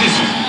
This is